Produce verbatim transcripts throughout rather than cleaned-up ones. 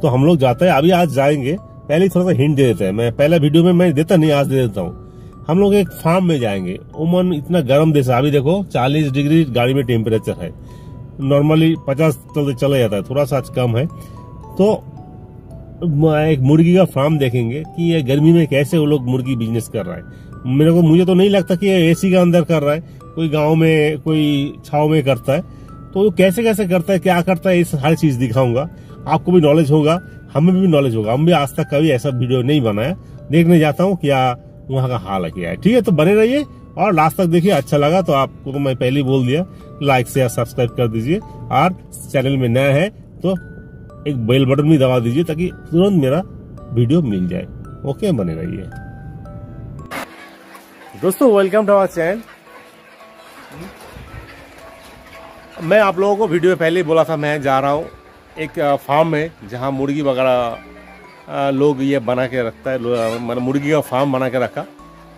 तो हम लोग जाते हैं अभी, आज जाएंगे। पहले थोड़ा सा हिंट दे देते हैं, मैं पहला वीडियो में मैं देता नहीं, आज दे देता हूँ। हम लोग एक फार्म में जाएंगे। ओमन इतना गर्म देश है, अभी देखो चालीस डिग्री गाड़ी में टेम्परेचर है, नॉर्मली पचास चलते चला जाता है, थोड़ा सा आज कम है। तो एक मुर्गी का फार्म देखेंगे कि ये गर्मी में कैसे वो लोग मुर्गी बिजनेस कर रहा है। मेरे को मुझे तो नहीं लगता कि ये एसी के अंदर कर रहा है, कोई गाँव में कोई छाव में करता है। तो कैसे कैसे करता है, क्या करता है, ये सारी चीज दिखाऊंगा। आपको भी नॉलेज होगा, हमें भी नॉलेज होगा। हम भी आज तक कभी ऐसा वीडियो नहीं बनाया, देखने जाता हूँ क्या वहाँ का हाल क्या है। ठीक है, तो बने रहिए और लास्ट तक देखिए। अच्छा लगा तो आपको तो मैं पहले ही बोल दिया, लाइक शेयर सब्सक्राइब कर दीजिए, और चैनल में नया है तो एक बेल बटन भी दबा दीजिए ताकि तुरंत मेरा वीडियो मिल जाए। ओके, बने रहिए दोस्तों, वेलकम टू आवर चैनल। मैं आप लोगों को वीडियो में पहले ही बोला था, मैं जा रहा हूँ एक फार्म में जहाँ मुर्गी वगैरह लोग ये बना के रखता है, मैंने मुर्गी का फार्म बना के रखा।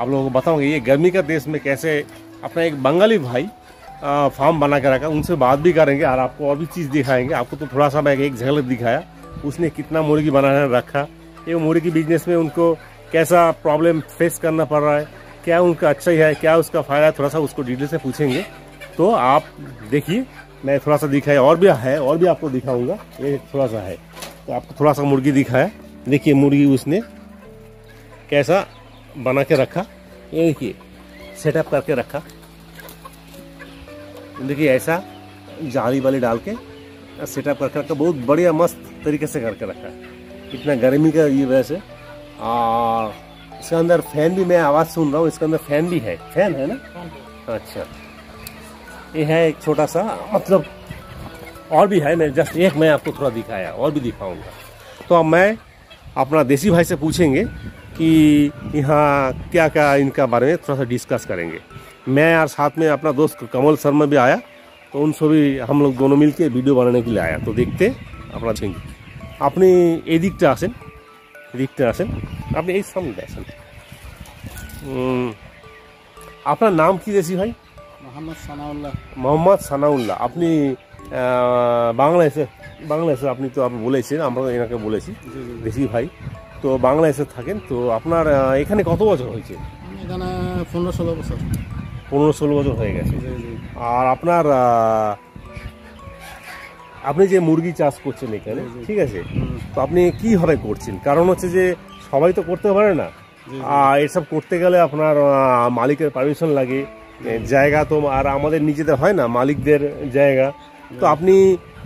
आप लोगों को बताऊँगा ये गर्मी का देश में कैसे अपना एक बंगाली भाई फार्म बना के रखा। उनसे बात भी करेंगे और आपको और भी चीज़ दिखाएंगे। आपको तो थोड़ा सा मैं एक झलक दिखाया, उसने कितना मुर्गी बनाना रखा, ये मुर्गी बिजनेस में उनको कैसा प्रॉब्लम फेस करना पड़ रहा है, क्या उनका अच्छा ही है, क्या उसका फ़ायदा है, थोड़ा सा उसको डिटेल से पूछेंगे। तो आप देखिए, मैं थोड़ा सा दिखाया, और भी है, और भी आपको दिखाऊंगा। ये थोड़ा सा है तो आपको थोड़ा सा मुर्गी दिखाया। देखिए मुर्गी उसने कैसा बना के रखा, ये देखिए सेटअप करके रखा। देखिए ऐसा जाली वाली डाल के सेटअप करके रखा, बहुत बढ़िया मस्त तरीके से करके रखा। इतना गर्मी का ये वजह से, और इसके अंदर फैन भी, मैं आवाज़ सुन रहा हूँ, इसके अंदर फैन भी है। फैन है ना, अच्छा। ये है एक छोटा सा, मतलब और भी है, मैं जस्ट एक मैं आपको थोड़ा दिखाया, और भी दिखाऊंगा। तो अब मैं अपना देसी भाई से पूछेंगे कि यहाँ क्या क्या इनका बारे में थोड़ा सा डिस्कस करेंगे। मैं और साथ में अपना दोस्त कमल शर्मा भी आया, तो उनसे भी हम लोग दोनों मिलके वीडियो बनाने के लिए आया। तो देखते अपना देखेंगे। अपनी ए दिकटा आसें, दिकटा आसें अपनी एक सामने आसें। अपना नाम की देसी भाई? मोहम्मद सनाउल्लाह। मोहम्मद सनाउल्लाह। अपनी बांग्लादेशे बांग्लादेशे अपनी तो आप বলেছেন, আমরা এনাকে বলেছি দেশি ভাই। তো বাংলাদেশে থাকেন, তো আপনার এখানে কত বছর হয়েছে? এখানে পনেরো ষোলো বছর। পনেরো ষোলো বছর হয়ে গেছে। আর আপনার আপনি যে মুরগি চাষ করছেন এখানে, ঠিক আছে, তো আপনি কি ভাবে করছেন? কারণ হচ্ছে যে সবাই তো করতে পারে না, আর এসব করতে গেলে আপনার মালিকের পারমিশন লাগে, জায়গা তো আর আমাদের নিজেদের হয় না, মালিকদের জায়গা। তো আপনি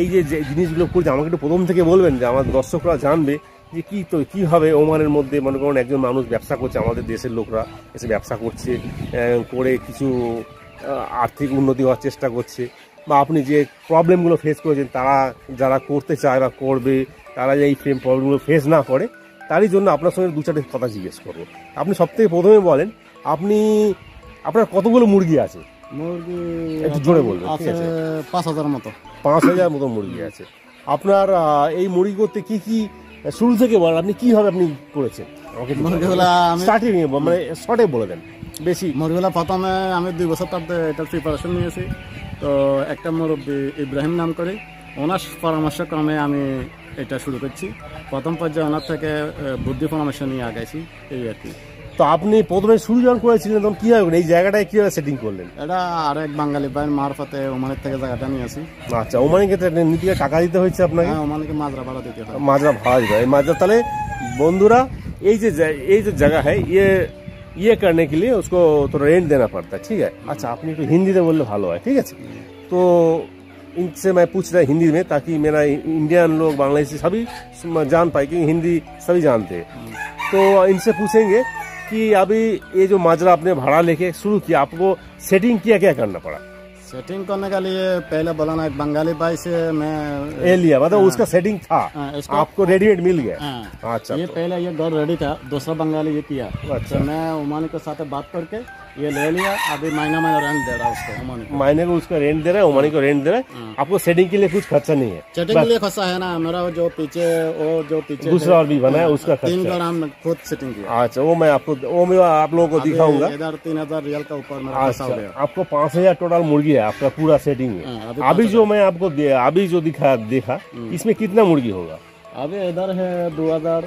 এই যে জিনিসগুলো করছেন, আমাকে একটু প্রথম থেকে বলবেন যে আমার দর্শকরা জানবে যে কী তো কীভাবে ওমানের মধ্যে, মনে করুন একজন মানুষ ব্যবসা করছে, আমাদের দেশের লোকরা এসে ব্যবসা করছে, করে কিছু আর্থিক উন্নতি হওয়ার চেষ্টা করছে, বা আপনি যে প্রবলেমগুলো ফেস করেছেন, তারা যারা করতে চায় বা করবে, তারা এই প্রবলেমগুলো ফেস না করে, তারই জন্য আপনার সঙ্গে দু চারটে কথা জিজ্ঞেস করবো। আপনি সবথেকে প্রথমে বলেন, আপনি আপনার কতগুলো মুরগি আছে? মুরগি একটু জোরে বলবেন। ঠিক আছে, পাঁচ হাজার মতো। পাঁচ হাজার মতো মুরগি আছে আপনার। এই মুরগি করতে কি কি শুরু থেকে বলেন, আপনি কিভাবে আপনি করেছেন? মুরগিগুলা আমি স্টার্টিং এ, মানে শর্টে বলে দেন বেশি। মুরগিগুলা প্রথমে আমি দুই বছর তার এটা প্রিপারেশন নিয়েছি। তো একটা মুরব্বী ইব্রাহিম নাম করে, ওনার পরামর্শ ক্রমে আমি এটা শুরু করছি। প্রথম পর্যায়ে ওনার থেকে বুদ্ধি পরামর্শ নিয়ে আগাইছি, এই আর কি। তো আপনি প্রথমে শুরু যখন করেছিলেন তখন কি হয়, এই জায়গাটায় কিভাবে সেটিং করলেন? এটা আর এক বাঙালি ভাইয়ের মারফতে ওমানের থেকে জায়গাটা নিয়ে আসি। আচ্ছা, ওমানের ক্ষেত্রে নীতিকে টাকা দিতে হয়েছে আপনাকে? হ্যাঁ, ওমানকে মাজরা ভাড়া দিতে হয়। মাজরা ভাড়া দিতে হয়, মাজরা। তাহলে বন্ধুরা এই যে এই যে জায়গা হ্যাঁ, ইয়ে ইয়ে করনে কে লিয়ে উসকো তো রেন্ট দেনা পড়তা হ্যায়, ঠিক হ্যায়। আচ্ছা, আপনি একটু হিন্দিতে বললে ভালো হয়। ঠিক আছে, তো इनसे मैं पूछ रहा हिंदी में, ताकि मेरा इंडियन लोग बांग्लादेशी सभी जान पाए, क्योंकि हिंदी सभी जानते हैं। तो इनसे पूछेंगे कि अभी ये जो माजरा आपने भाड़ा लेके शुरू किया, आपको सेटिंग किया क्या करना पड़ा? सेटिंग करने के लिए पहले बोला एक बंगाली भाई से मैं ए लिया, मतलब उसका सेटिंग था, आपको रेडीमेड मिल गया। अच्छा, ये पहले ये घर रेडी था, दूसरा बंगाली ये किया। अच्छा, मैं ओमान के साथ बात करके ये ले लिया। अभी महीना महीना रेंट दे रहा है उसको, ओमानी को महीने को उसका रेंट दे रहा है, ओमानी को रेंट दे रहा है। आपको सेटिंग के लिए कुछ खर्चा नहीं है? सेटिंग के लिए खर्चा है ना, मेरा जो पीछे वो जो पीछे दूसरा और भी बना है उसका खर्चा नाम खुद सेटिंग किया। अच्छा, वो मैं आपको वो मैं आप लोगों को दिखाऊंगा। इधर तीन हजार रियल का ऊपर मेरा पैसा हो गया। आपको पाँच हजार टोटल मुर्गी है, आपका पूरा सेटिंग है। अभी जो मैं आपको अभी जो दिखा देखा इसमें कितना मुर्गी होगा? अभी इधर है दो हजार,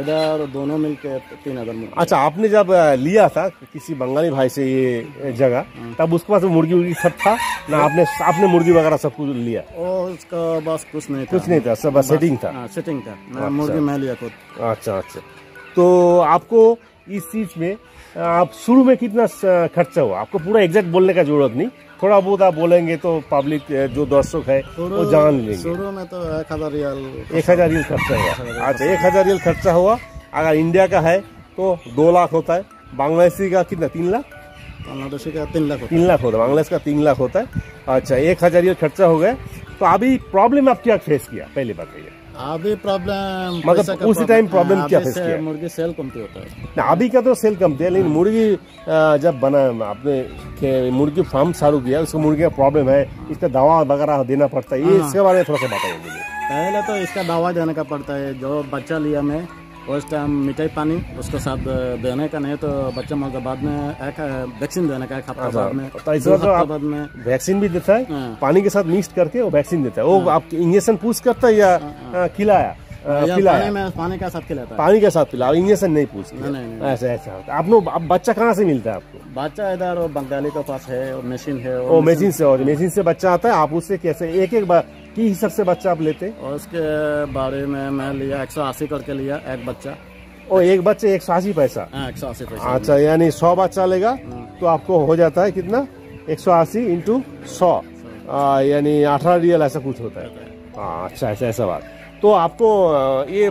इधर दोनों मिलके तीन हजार मुर्गी। अच्छा, आपने जब लिया था किसी बंगाली भाई से ये जगह, तब उसके पास मुर्गी उर्गी सब था ना? आपने आपने मुर्गी वगैरह सब कुछ लिया? और उसका बस कुछ नहीं था, कुछ नहीं था, सब सेटिंग था। आ, सेटिंग था, मैं मुर्गी मैं लिया खुद। अच्छा अच्छा, तो आपको इस चीज में आप शुरू में कितना खर्चा हुआ? आपको पूरा एग्जैक्ट बोलने का जरूरत नहीं, थोड़ा बहुत आप बोलेंगे तो पब्लिक जो दर्शक है वो जान लेंगे। शुरू में तो एक हजार रियल एक हजार रियल खर्चा हुआ। अच्छा, एक हजार रियल खर्चा हुआ। अगर इंडिया का है तो दो लाख होता है, बांग्लादेशी का कितना? तीन लाख बांग्लादेशी का तीन लाख तीन लाख होता है, बांग्लादेश का तीन लाख होता है। अच्छा, एक हजार रियल खर्चा हो गया। तो अभी प्रॉब्लम आप क्या फेस किया पहले बताइए? अभी प्रॉब्लम मतलब उसी टाइम प्रॉब्लम क्या फेस किया? मुर्गी सेल कमती होता है ना, अभी का तो सेल कमती है, लेकिन मुर्गी जब बना आपने मुर्गी फार्म चालू किया उसको मुर्गी का प्रॉब्लम है, इसका दवा वगैरह देना पड़ता है, ये इसके बारे में थोड़ा सा बताइए मुझे। पहले तो इसका दवा देने का पड़ता है, जो बच्चा लिया मैं उस टाइम मिठाई पानी उसके साथ देने का, नहीं तो बच्चा मर बाद में एक वैक्सीन देने का, एक हफ्ता बाद में, तो बाद में वैक्सीन भी देता है पानी के साथ मिक्स करके, वो वैक्सीन देता है। वो आप इंजेक्शन पूछ करता है या खिलाया? पानी में पानी के साथ खिलाता है, पानी के साथ पिलाओ, इंजेक्शन नहीं पूछता। ऐसा ऐसा आप लोग बच्चा कहाँ से मिलता है आपको? बच्चा इधर बंगाली के पास है, मशीन है, वो मशीन से और मशीन से बच्चा आता है। आप उससे कैसे एक एक बार की हिसाब से बच्चा आप लेते? और उसके बारे में मैं लिया एक सौ अस्सी करके लिया एक बच्चा, और एक बच्चे एक सौ अस्सी पैसा एक सौ अस्सी पैसा। अच्छा, यानी सौ बच्चा लेगा तो आपको हो जाता है कितना? एक सौ अस्सी इंटू सौ यानी अठारह रियल ऐसा कुछ होता है। हाँ, अच्छा, ऐसा ऐसा बात। तो आपको ये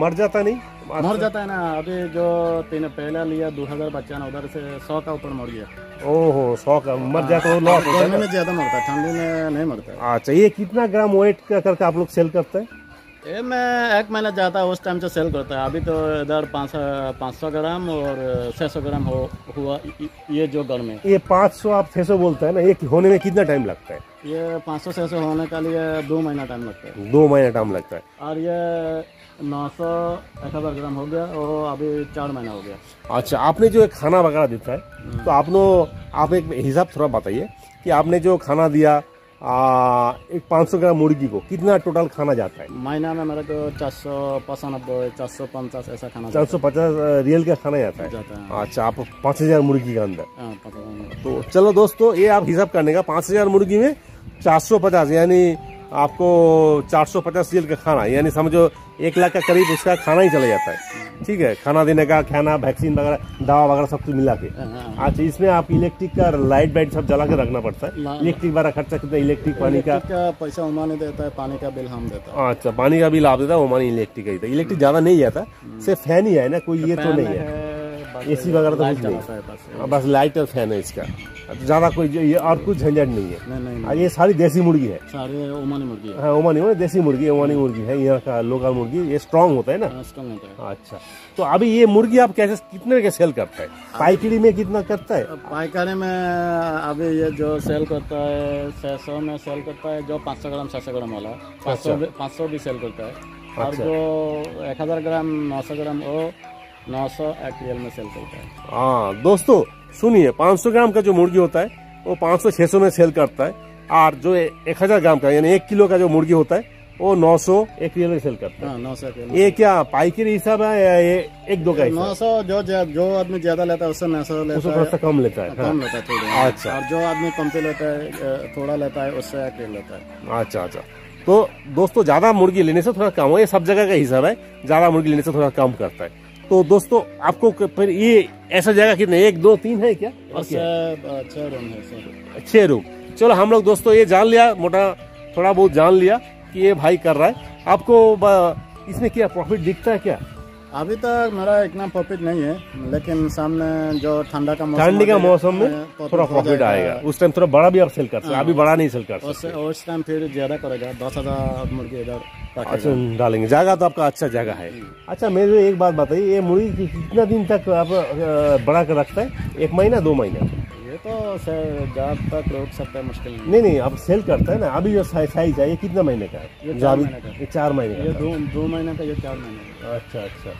मर जाता नहीं? मर जाता है ना, अभी जो तीन पहला लिया दो हजार बच्चा ना, उधर से सौ का ऊपर मर गया। ओहो, सौ का मर जाता है, लॉस होता है। में ज्यादा मरता है, ठंडी में नहीं मरता। अच्छा, ये कितना ग्राम वेट करके आप लोग सेल करते हैं? ये मैं एक महीना जाता है उस टाइम से सेल करता है। अभी तो इधर पाँच सौ पाँच सौ ग्राम और छः सौ ग्राम हो हुआ ये जो घर में। ये पाँच सौ आप छः सौ बोलते हैं ना, ये होने में कितना टाइम लगता है? ये पाँच सौ छः सौ होने के लिए दो महीना टाइम लगता है। दो महीना टाइम लगता है। और ये नौ सौ एक हज़ार ग्राम हो गया और अभी चार महीना हो गया। अच्छा, आपने जो खाना वगैरह देता है तो आप लोग आप एक हिसाब थोड़ा बताइए कि आपने जो खाना दिया आ, एक पाँच सौ ग्राम मुर्गी को कितना टोटल खाना जाता है? महीना में मेरे को चार सौ पचानब्बे चार सौ पचास ऐसा खाना, चार सौ पचास रियल का खाना जाता है, जाता है। अच्छा, आप पाँच हजार मुर्गी के अंदर, तो चलो दोस्तों ये आप हिसाब करने का, पाँच हजार मुर्गी में चार सौ पचास यानी आपको चार सौ पचास रियल का खाना, यानी समझो एक लाख का करीब उसका खाना ही चला जाता है। ठीक है, खाना देने का, खाना, वैक्सीन वगैरह, दवा वगैरह सब कुछ मिला के। अच्छा, इसमें आप इलेक्ट्रिक का लाइट वाइट सब जला के रखना पड़ता है, इलेक्ट्रिक वाला खर्चा कितना? इलेक्ट्रिक पानी का पैसा ओमानी देता है, पानी का बिल हम देता है। अच्छा, पानी का बिल आप देता है, ओमानी इलेक्ट्रिक का ही था। इलेक्ट्रिक ज्यादा नहीं जाता, सिर्फ फैन ही है ना, कोई ये तो नहीं है, ए सी वगैरह तो कुछ नहीं, बस लाइट और फैन है इसका, ज्यादा कोई और कुछ झंझट नहीं है। नहीं, नहीं, नहीं। ये सारी देसी मुर्गी है, सारे ओमानी मुर्गी है। हाँ, ओमानी मुर्गी, देसी मुर्गी, ओमानी मुर्गी है, यहाँ का लोकल मुर्गी, ये स्ट्रांग होता है ना, स्ट्रांग होता है। अच्छा, तो अभी ये मुर्गी आप कैसे कितने के सेल करता है? पाइकारी में कितना करता है? पाइकारी में अभी ये जो सेल करता है छह सौ में सेल करता है, जो पाँच सौ ग्राम छह सौ ग्राम वाला पाँच सौ पाँच सौ भी सेल करता है, और जो एक हजार ग्राम नौ सौ ग्राम वो नौ सौ एक रियल में सेल करता है। हाँ दोस्तों सुनिए, पाँच सौ ग्राम का जो मुर्गी होता है वो पाँच सौ छह सौ में सेल करता है, और जो एक हज़ार ग्राम का यानी एक किलो का जो मुर्गी होता है वो नौ सौ एक रियल में सेल करता है। नौ सौ ये क्या पाइकारी हिसाब है या ये एक दो का? नौ सौ जो जो आदमी ज्यादा लेता है उससे नौ सौ लेता है, उससे कम लेता है, कम लेता है थोड़ा। अच्छा, और जो आदमी कम से लेता है थोड़ा लेता है उससे एक रियल लेता है। अच्छा अच्छा, तो दोस्तों ज्यादा मुर्गी लेने से थोड़ा कम हो, ये सब जगह का हिसाब है, ज्यादा मुर्गी लेने से थोड़ा कम करता है। तो दोस्तों आपको फिर ये ऐसा जगह कितने? एक दो तीन है क्या? छह रूम है, छह रूम। चलो हम लोग दोस्तों ये जान लिया, मोटा थोड़ा बहुत जान लिया कि ये भाई कर रहा है। आपको इसमें क्या प्रॉफिट दिखता है क्या? अभी तक मेरा इतना प्रॉफिट नहीं है, लेकिन सामने जो ठंडा का मौसम ठंडी का मौसम में थोड़ा प्रॉफिट आएगा। उस टाइम थोड़ा बड़ा भी आप सेल कर सकते, अभी बड़ा नहीं सेल कर सकते। उस टाइम फिर ज्यादा करेगा, दस हजार मुर्गी इधर डालेंगे। जगह तो आपका अच्छा जगह है। अच्छा मेरे एक बात बताइए, ये मुर्गी कितना दिन तक आप बड़ा कर रखते हैं? एक महीना दो महीना ये तो जब तक रोक सकता है, मुश्किल नहीं। नहीं नहीं आप सेल करते हैं ना, अभी जो साइज है ये कितना महीने का है? चार महीने का। दो दो महीने का, ये चार महीने का। अच्छा अच्छा,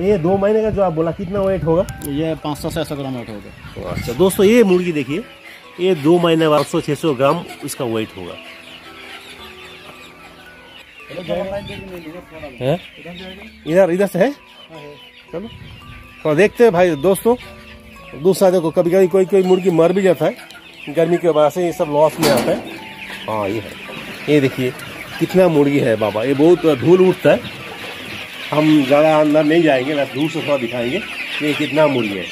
ये दो महीने का जो आप बोला कितना वेट होगा? ये पाँच सौ से छः सौ ग्राम वेट होगा। अच्छा दोस्तों, ये मुर्गी देखिए, ये दो महीने बाद सौ छः सौ ग्राम इसका वेट होगा। इधर इधर से है, चलो थोड़ा देखते हैं भाई। दोस्तों दूसरा देखो, कभी कभी कोई कोई मुर्गी मर भी जाता है गर्मी की वजह से, ये सब लॉस में आता है। हाँ ये है, ये देखिए कितना मुर्गी है बाबा। ये बहुत धूल उठता है, हम ज़्यादा अंदर नहीं जाएंगे ना, दूर से थोड़ा दिखाएंगे ये कितना मुर्गी है।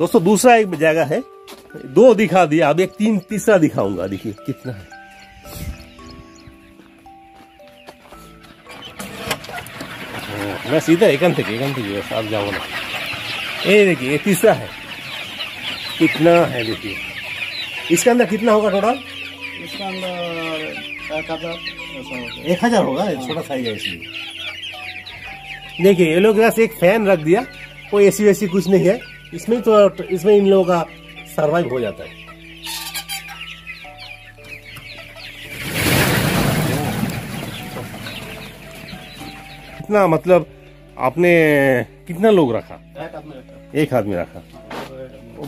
दोस्तों दूसरा एक जगह है, दो दिखा दिया, अब एक तीन तीसरा दिखाऊंगा। देखिए कितना है, बस इधर एक अंत बस आप जाओ ना। ये देखिए ये तीसरा है, कितना है देखिए। इसके अंदर कितना होगा टोटल? इसके अंदर एक हजार होगा, छोटा साइज है इसलिए। देखिए ये लोग एक फैन रख दिया, कोई एसी वैसी कुछ नहीं है इसमें, तो इसमें इन लोगों का सर्वाइव हो जाता है। कितना मतलब आपने कितना लोग रखा? एक आदमी रखा। एक आदमी रखा।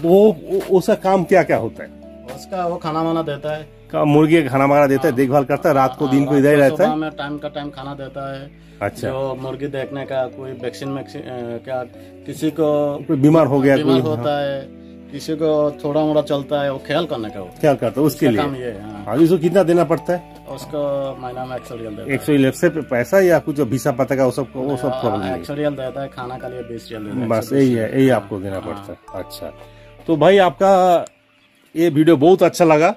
वो उसका काम क्या क्या होता है? उसका वो खाना वाना देता है, मुर्गी खाना वगैरह देता है, देखभाल करता है, रात को दिन को इधर रहता है, टाइम का टाइम खाना देता है। अच्छा, जो मुर्गी देखने का कोई वैक्सीन क्या, किसी को बीमार हो गया बीमार होता है, किसी को थोड़ा मोड़ा चलता है, वो ख्याल करने का ख्याल करता है, उसके लिए काम ये है। अभी उसको कितना देना पड़ता है? उसको महीना में एक सौ रियल एक सौ रियल से पैसा या कुछ भिसा पता का वो सब वो सब प्रॉब्लम एक सौ रियल देता है, खाना का लिए बीस रियल, बस यही है, यही आपको देना पड़ता है। अच्छा तो भाई आपका ये वीडियो बहुत अच्छा लगा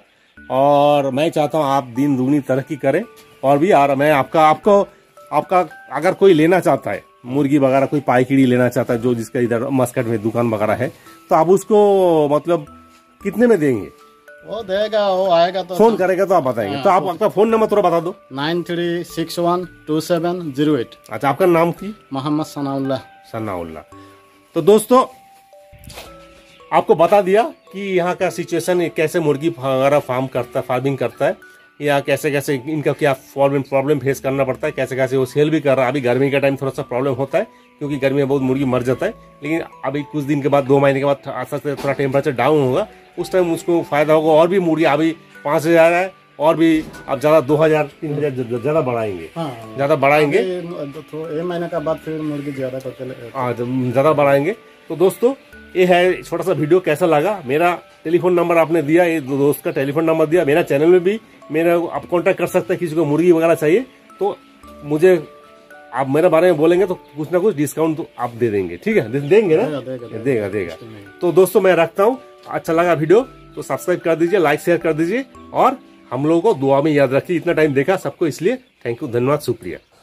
और मैं चाहता हूँ आप दिन दुगनी तरक्की करें और भी। और मैं आपका आपको आपका अगर कोई लेना चाहता है मुर्गी वगैरह, कोई पाइकीड़ी लेना चाहता है जो जिसका इधर मस्कट में दुकान वगैरह है, तो आप उसको मतलब कितने में देंगे? वो देगा, वो आएगा तो फोन करेगा तो आप बताएंगे। तो आप आपका फोन नंबर थोड़ा बता दो। Nine three six one two seven zero eight. अच्छा आपका नाम थी? मोहम्मद सनाउल्ला। सनाउल्ला, तो दोस्तों आपको बता दिया कि यहाँ का सिचुएशन कैसे मुर्गी वगैरह फार्म करता है, फार्मिंग करता है, यहाँ कैसे कैसे इनका क्या प्रॉब्लम प्रॉब्लम फेस करना पड़ता है, कैसे कैसे वो सेल भी कर रहा है। अभी गर्मी का टाइम थोड़ा सा प्रॉब्लम होता है क्योंकि गर्मी में बहुत मुर्गी मर जाता है, लेकिन अभी कुछ दिन के बाद, दो महीने के बाद आस्ते आस्ते थोड़ा टेम्परेचर डाउन होगा, उस टाइम उसको फायदा होगा और भी मुर्गी। अभी पाँच हज़ार है और भी आप ज़्यादा दो हज़ार तीन हज़ार ज़्यादा बढ़ाएंगे, ज़्यादा बढ़ाएंगे एक महीने के बाद फिर मुर्गी ज़्यादा करके हाँ ज़्यादा बढ़ाएंगे। तो दोस्तों ये है छोटा सा वीडियो, कैसा लगा? मेरा टेलीफोन नंबर आपने दिया, ये दोस्त का टेलीफोन नंबर दिया, मेरा चैनल में भी मेरा आप कांटेक्ट कर सकते हैं। किसी को मुर्गी वगैरह चाहिए तो मुझे आप मेरे बारे में बोलेंगे तो कुछ ना कुछ डिस्काउंट तो आप दे देंगे, ठीक है? देंगे ना? देगा देगा, देगा, देगा, देगा। तो दोस्तों मैं रखता हूँ, अच्छा लगा वीडियो तो सब्सक्राइब कर दीजिए, लाइक शेयर कर दीजिए और हम लोगों को दुआ में याद रखिए। इतना टाइम देखा सबको, इसलिए थैंक यू, धन्यवाद, शुक्रिया।